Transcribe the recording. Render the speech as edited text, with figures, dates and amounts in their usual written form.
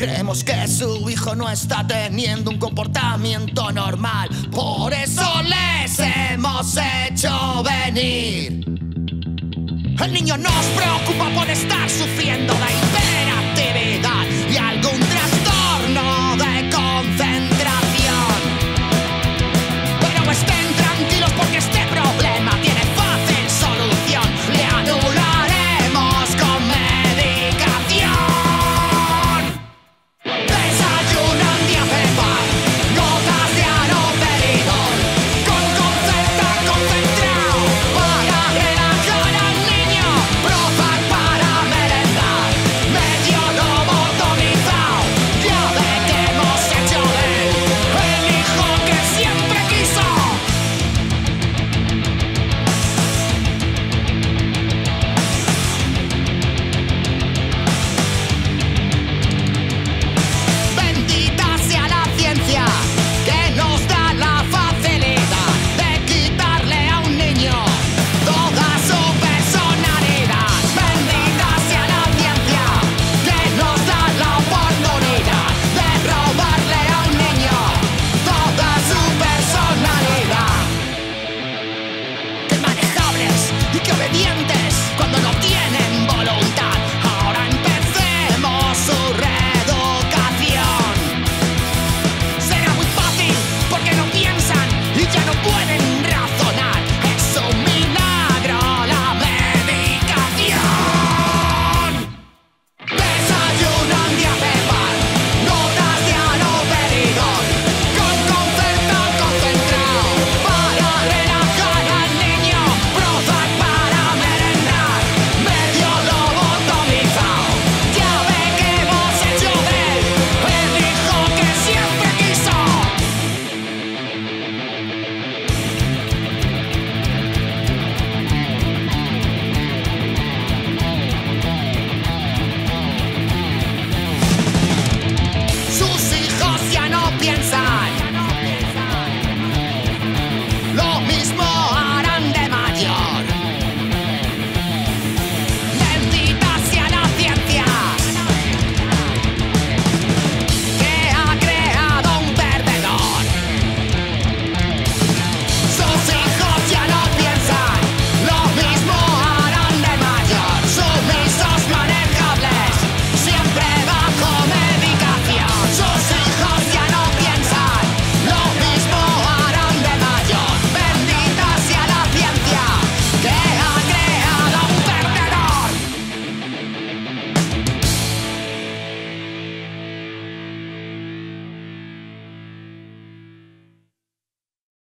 Creemos que su hijo no está teniendo un comportamiento normal, por eso les hemos hecho venir. El niño nos preocupa por estar sufriendo la hipera.